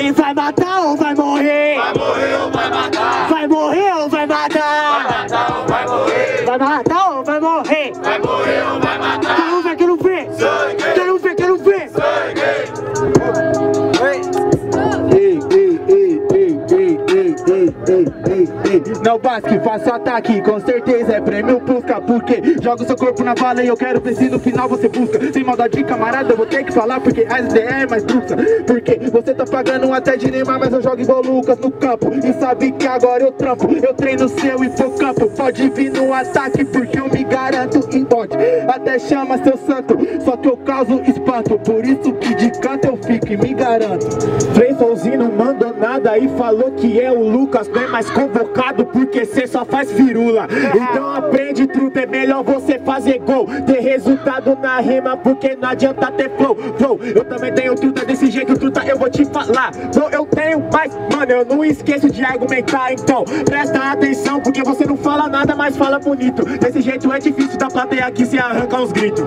E vai matar ou vai morrer? Vai morrer ou vai matar? Vai morrer ou vai matar? Vai matar ou vai morrer? Vai matar ou vai morrer? Vai morrer ou vai matar? Quero ver, quero ver! Sangue! Quero ver, quero ver! Sangue! Ei. Não, Bask, faça ataque, com certeza é prêmio busca. Porque joga o seu corpo na bala e eu quero ver se no final você busca. Sem maldade de camarada, eu vou ter que falar porque a ideia é mais brusca. Porque você tá pagando até de Neymar, mas eu jogo igual Lucas no campo. E sabe que agora eu trampo, eu treino seu hipocampo. Pode vir no ataque porque eu me garanto em bote. Até chama seu santo, só que eu causo espanto. Por isso que de canto eu fico e me garanto. Três não mandou nada e falou que é o Lucas bem mais convocado porque cê só faz firula. Então aprende, truta, é melhor você fazer gol, ter resultado na rima, porque não adianta ter flow. Eu também tenho truta desse jeito, truta, eu vou te falar. Flow eu tenho, mas, mano, eu não esqueço de argumentar. Então presta atenção, porque você não fala nada, mas fala bonito. Desse jeito é difícil da plateia aqui se arrancar os gritos.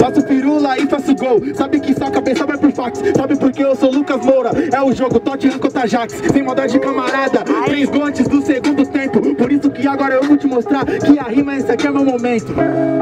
Faço firula e faço gol, sabe que só cabeça vai pro fax. Sabe porque eu sou Lucas Moura, é o jogo, tô tirando contra Jax. Sem maldade de camarada, três gotes do segundo tempo. Por isso que agora eu vou te mostrar que a rima é essa aqui, é meu momento.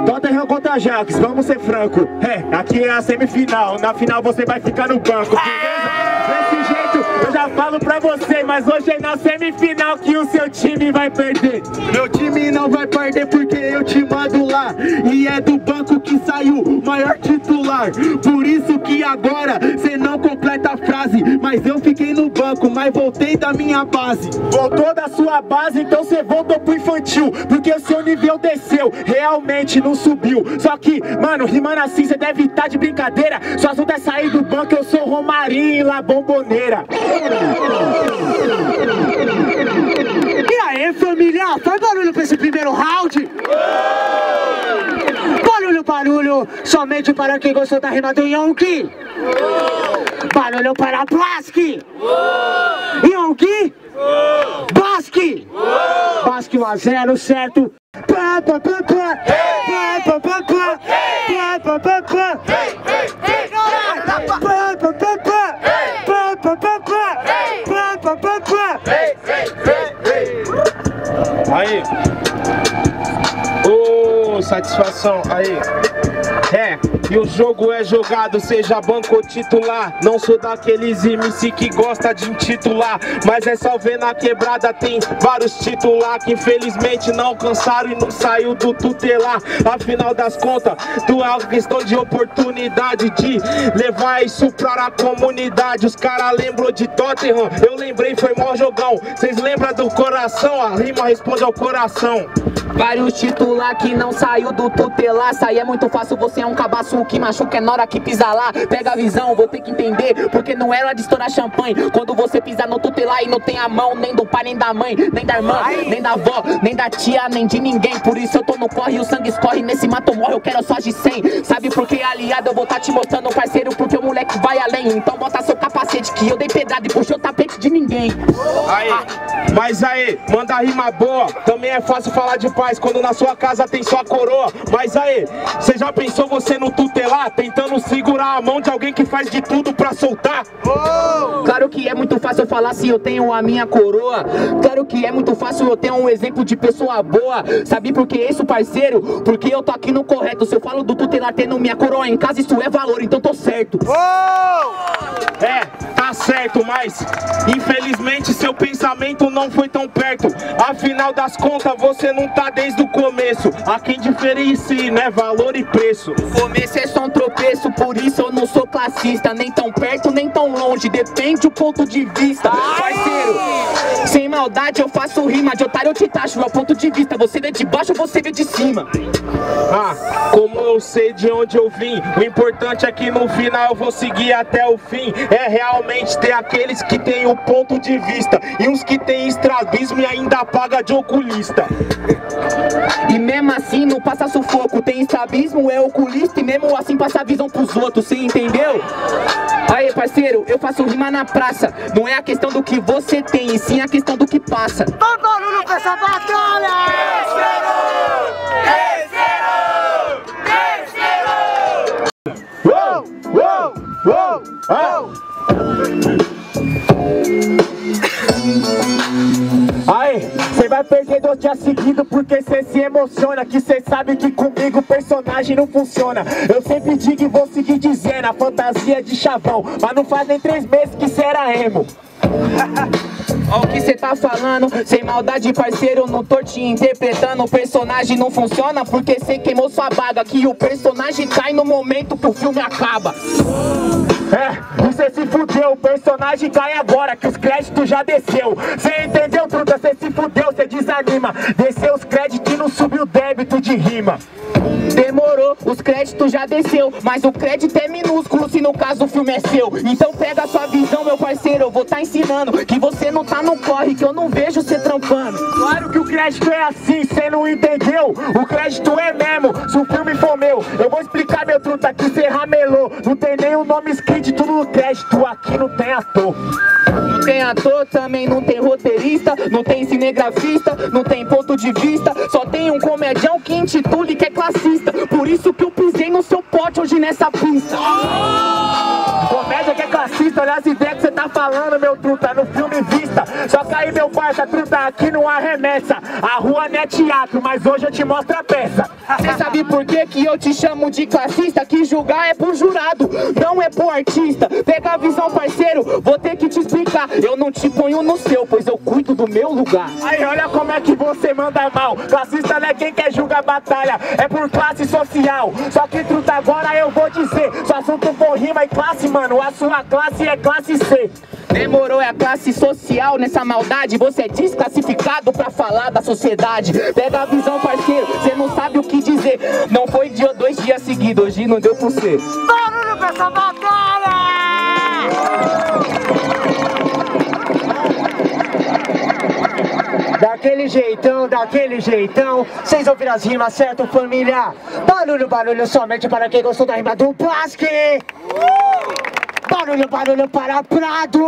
Tottenham contra Jax, vamos ser franco. É, aqui é a semifinal, na final você vai ficar no banco, beleza? Desse jeito eu já falo pra você, mas hoje é na semifinal que o seu time vai perder. Meu time não vai perder porque eu te mando lá. E é do banco que saiu o maior titular. Por isso que agora cê não completa a frase. Mas eu fiquei no banco, mas voltei da minha base. Voltou da sua base, então cê voltou pro infantil. Porque o seu nível desceu, realmente não subiu. Só que, mano, rimando assim cê deve estar de brincadeira. Só assunto é sair do banco, eu sou Romarinho e La Bombonera. E aí, família, faz barulho pra esse primeiro round. Barulho, barulho, somente para quem gostou da rima do Youngui. Barulho para Bask. Youngui, Bask. Bask 1-0, certo? Aí, ô, satisfação, aí. E o jogo é jogado, seja banco ou titular. Não sou daqueles MC que gosta de intitular, mas é só ver na quebrada, tem vários titular que infelizmente não alcançaram e não saiu do tutelar. Afinal das contas, tu é uma questão de oportunidade de levar isso para a comunidade. Os cara lembrou de Tottenham, eu lembrei, foi mó jogão. Vocês lembram do coração? A rima responde ao coração. Vários titular que não saiu do tutelar. Sair é muito fácil, você é um cabaço. O que machuca é na hora que pisa lá. Pega a visão, vou ter que entender, porque não era de estourar champanhe quando você pisa no tutelar e não tem a mão nem do pai, nem da mãe, nem da irmã, nem da avó, nem da tia, nem de ninguém. Por isso eu tô no corre, o sangue escorre, nesse mato morre, eu quero só de 100. Sabe por que, aliado, eu vou tá te mostrando, parceiro, porque o moleque vai além. Então bota seu capacete que eu dei pedrada e puxei o tapete de ninguém. Aí, mas aí, manda rima boa. Também é fácil falar de paz quando na sua casa tem sua coroa. Mas aí, você já pensou você no tutelar, tentando segurar a mão de alguém que faz de tudo pra soltar? Claro que é muito fácil eu falar se eu tenho a minha coroa. Claro que é muito fácil eu ter um exemplo de pessoa boa. Sabe por que isso, parceiro? Porque eu tô aqui no correto. Se eu falo do tutelar tendo minha coroa em casa, isso é valor, então tô certo. Tá certo, mas infelizmente seu pensamento não foi tão perto. Afinal das contas, você não tá desde o começo. A quem diferencie, né? Valor e preço. O começo é só um tropeço, por isso eu não sou classista. Nem tão perto, nem tão longe, depende o ponto de vista. Parceiro, sem maldade eu faço rima, de otário eu te tacho, é o ponto de vista. Você vê de baixo, você vê de cima. Como eu sei de onde eu vim, o importante é que no final eu vou seguir até o fim. É realmente ter aqueles que tem o ponto de vista e uns que tem estrabismo e ainda paga de oculista. E mesmo assim não passa sufoco, tem estrabismo, é oculista e mesmo assim passa a visão pros outros, você entendeu? Aí, parceiro, eu faço rima na praça. Não é a questão do que você tem, e sim a questão do que passa. Faz barulho com essa batalha! Terceiro! Uou! Uou! Uou! Aí, cê vai perder 2 dias seguidos porque cê se emociona. Que cê sabe que comigo o personagem não funciona. Eu sempre digo e vou seguir dizendo, a fantasia de chavão, mas não faz nem 3 meses que cê era emo. Ó o que cê tá falando, sem maldade parceiro, não tô te interpretando. O personagem não funciona porque cê queimou sua baga, que o personagem cai no momento que o filme acaba. É, e cê se fudeu, o personagem cai agora que os créditos já desceu. Cê entendeu, truta? Cê se fudeu, cê desanima. Desceu os créditos e não subiu o débito de rima. Demorou, os créditos já desceu, mas o crédito é minúsculo se no caso o filme é seu. Então pega sua visão, meu parceiro, eu vou tá ensinando que você não tá no corre, que eu não vejo cê trampando. Claro que o crédito é assim, cê não entendeu? O crédito é mesmo, se o filme for meu. Eu vou explicar, meu truta, que cê ramelou. Não tem nem o nome escrito no crédito, aqui não tem ator. Não tem ator, também não tem roteirista, não tem cinegrafista, não tem ponto de vista. Só tem um comedião que intitule que é classista. Por isso que eu pisei no seu pote hoje nessa pista. Comédia que é classista, olha as ideias que você tá falando, meu truta, no filme Vista. Só que aí, meu parça, truta, aqui não arremessa. A rua não é teatro, mas hoje eu te mostro a peça. Você sabe por que que eu te chamo de classista? Que julgar é pro jurado, não é pro artista. Pega a visão, parceiro, vou ter que te explicar. Eu não te ponho no seu, pois eu cuido do meu lugar. Aí, olha como é que você manda mal. Classista não é quem quer julgar batalha, é por classe social. Só que, truta, agora eu vou dizer, se o assunto for rima e classe, mano, a sua classe é classe C. Demorou, é a classe social nessa maldade. Você é desclassificado pra falar da sociedade. Pega a visão, parceiro, você não sabe o que dizer. Não foi 2 dias seguidos, hoje não deu por ser. Barulho pra essa batalha! Daquele jeitão, daquele jeitão. Vocês ouviram as rimas, certo, família? Barulho, barulho somente para quem gostou da rima do Bask. Barulho, barulho para Prado!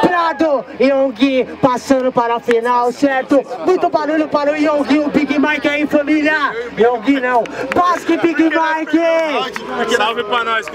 Prado, Youngui passando para a final, certo? Muito barulho para o Youngui, o Big Mike aí, família! Youngui não, Bask Big Mike! Salve pra nós!